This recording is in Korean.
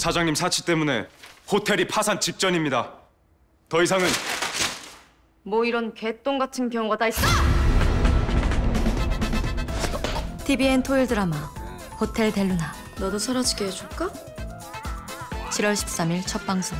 사장님 사치 때문에 호텔이 파산 직전입니다. 더 이상은... 뭐 이런 개똥 같은 경우가 다 있어! tvN 토요일 드라마 호텔 델루나 너도 사라지게 해줄까? 7월 13일 첫 방송.